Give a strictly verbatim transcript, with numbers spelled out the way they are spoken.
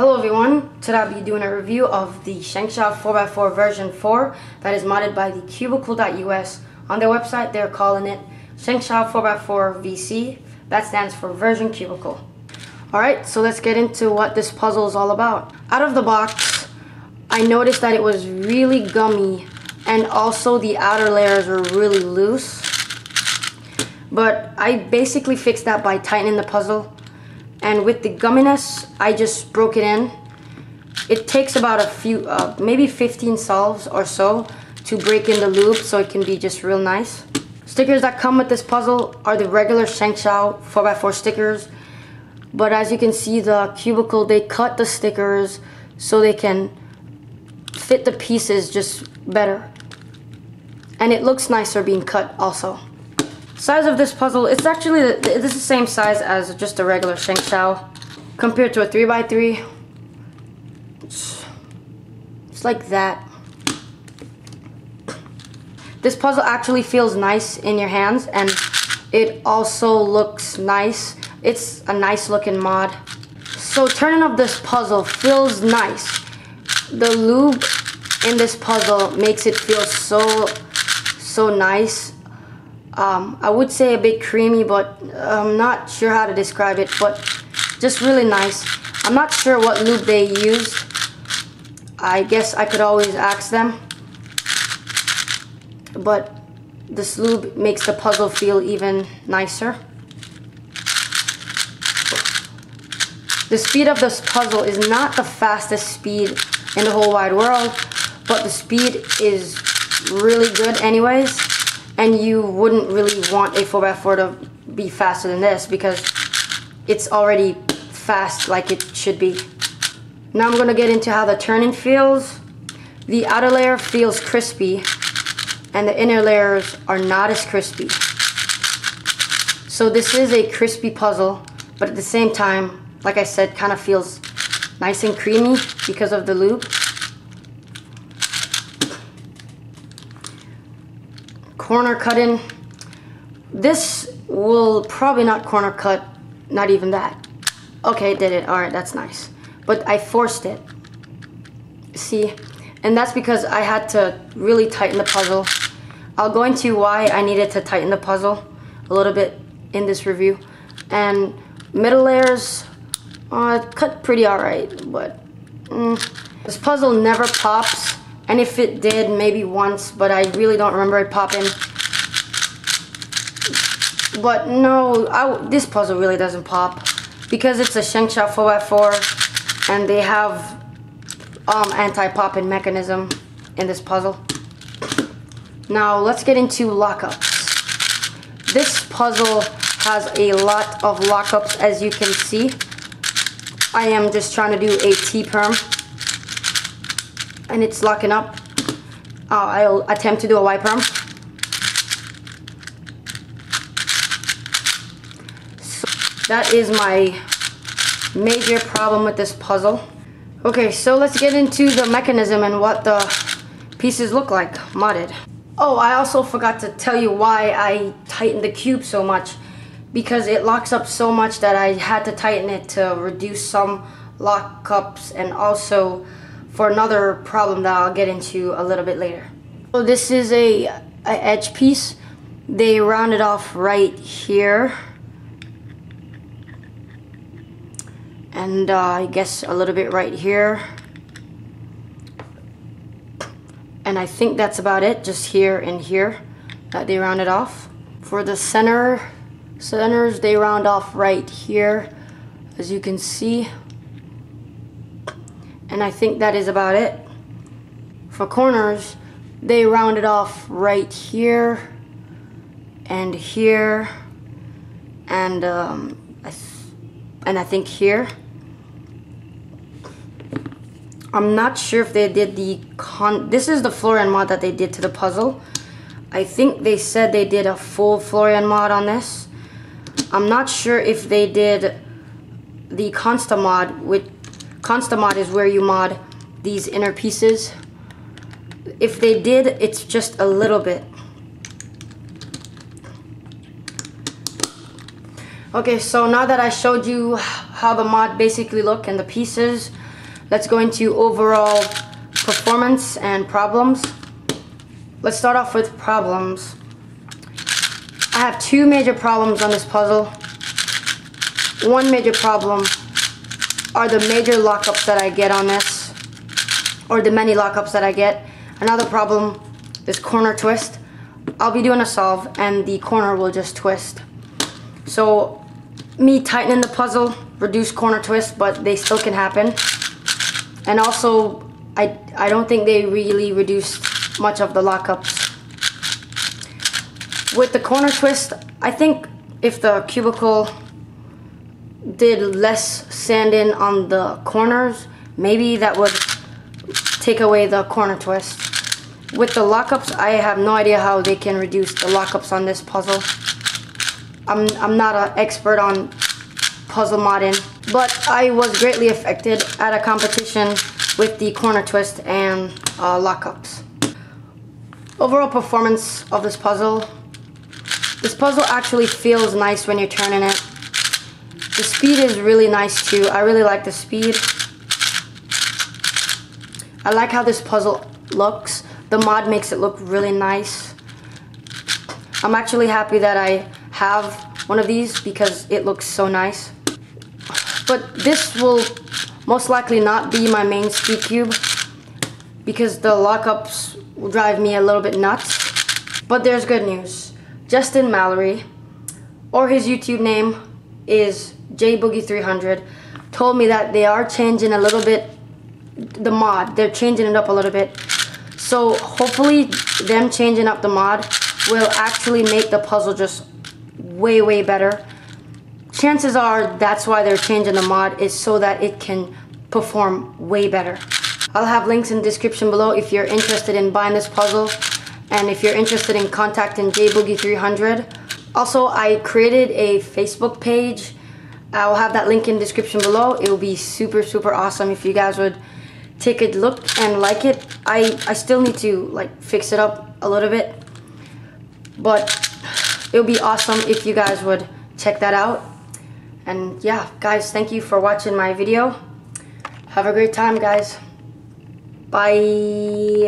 Hello everyone, today I'll be doing a review of the Shengshou four by four version four that is modded by the cubicle dot U S. On their website they're calling it Shengshou four by four V C, that stands for version cubicle. Alright, so let's get into what this puzzle is all about. Out of the box, I noticed that it was really gummy and also the outer layers were really loose. But I basically fixed that by tightening the puzzle. And with the gumminess, I just broke it in. It takes about a few, uh, maybe fifteen solves or so to break in the loop so it can be just real nice. Stickers that come with this puzzle are the regular Shengshou four by four stickers. But as you can see, the cubicle, they cut the stickers so they can fit the pieces just better. And it looks nicer being cut also. Size of this puzzle, it's actually this is the same size as just a regular Shengshou compared to a three by three. It's, it's like that. This puzzle actually feels nice in your hands and it also looks nice. It's a nice looking mod. So turning up this puzzle feels nice. The lube in this puzzle makes it feel so, so nice. Um, I would say a bit creamy, but I'm not sure how to describe it, but just really nice. I'm not sure what lube they used. I guess I could always ask them, but this lube makes the puzzle feel even nicer. The speed of this puzzle is not the fastest speed in the whole wide world, but the speed is really good anyways. And you wouldn't really want a four by four to be faster than this because it's already fast like it should be. Now I'm going to get into how the turning feels. The outer layer feels crispy and the inner layers are not as crispy. So this is a crispy puzzle, but at the same time, like I said, kind of feels nice and creamy because of the lube. Corner cutting. This will probably not corner cut, not even that. Okay, it did it. Alright, that's nice. But I forced it. See? And that's because I had to really tighten the puzzle. I'll go into why I needed to tighten the puzzle a little bit in this review. And middle layers uh, cut pretty alright, but mm. This puzzle never pops. And if it did, maybe once, but I really don't remember it popping. But no, I, this puzzle really doesn't pop because it's a Shengshou four by four and they have um, anti-popping mechanism in this puzzle. Now let's get into lockups. This puzzle has a lot of lockups, as you can see. I am just trying to do a T-perm. And it's locking up. Uh, I'll attempt to do a Y perm. So that is my major problem with this puzzle. Okay, so let's get into the mechanism and what the pieces look like modded. Oh, I also forgot to tell you why I tightened the cube so much, because it locks up so much that I had to tighten it to reduce some lockups and also for another problem that I'll get into a little bit later. So this is a, a edge piece. They round it off right here. And uh, I guess a little bit right here. And I think that's about it, just here and here that they round it off. For the center, centers they round off right here, as you can see. And I think that is about it. For corners, they round it off right here and here and um, I and I think here. I'm not sure if they did the con. This is the Florian mod that they did to the puzzle. I think they said they did a full Florian mod on this. I'm not sure if they did the Constamod with. Constamod is where you mod these inner pieces. If they did, it's just a little bit. Okay, so now that I showed you how the mod basically look and the pieces, Let's go into overall performance and problems. Let's start off with problems. I have two major problems on this puzzle. One major problem are the major lockups that I get on this, or the many lockups that I get. Another problem is corner twist. I'll be doing a solve and the corner will just twist. So me tightening the puzzle reduced corner twist, but they still can happen. And also, I, I don't think they really reduced much of the lockups. With the corner twist, I think if the cubicle did less sand in on the corners, maybe that would take away the corner twist. With the lockups, I have no idea how they can reduce the lockups on this puzzle. I'm, I'm not an expert on puzzle modding, but I was greatly affected at a competition with the corner twist and uh, lockups. Overall performance of this puzzle. This puzzle actually feels nice when you're turning it. The speed is really nice too. I really like the speed. I like how this puzzle looks. The mod makes it look really nice. I'm actually happy that I have one of these because it looks so nice. But this will most likely not be my main speed cube because the lockups will drive me a little bit nuts. But there's good news. Justin Mallory, or his YouTube name is J Boogie three hundred, told me that they are changing a little bit the mod. They're changing it up a little bit. So hopefully them changing up the mod will actually make the puzzle just way, way better. Chances are that's why they're changing the mod, is so that it can perform way better. I'll have links in the description below if you're interested in buying this puzzle and if you're interested in contacting J Boogie three hundred. Also, I created a Facebook page. I'll have that link in the description below. It will be super, super awesome if you guys would take a look and like it. I, I still need to like fix it up a little bit, but it would be awesome if you guys would check that out. And yeah, guys, thank you for watching my video. Have a great time, guys. Bye.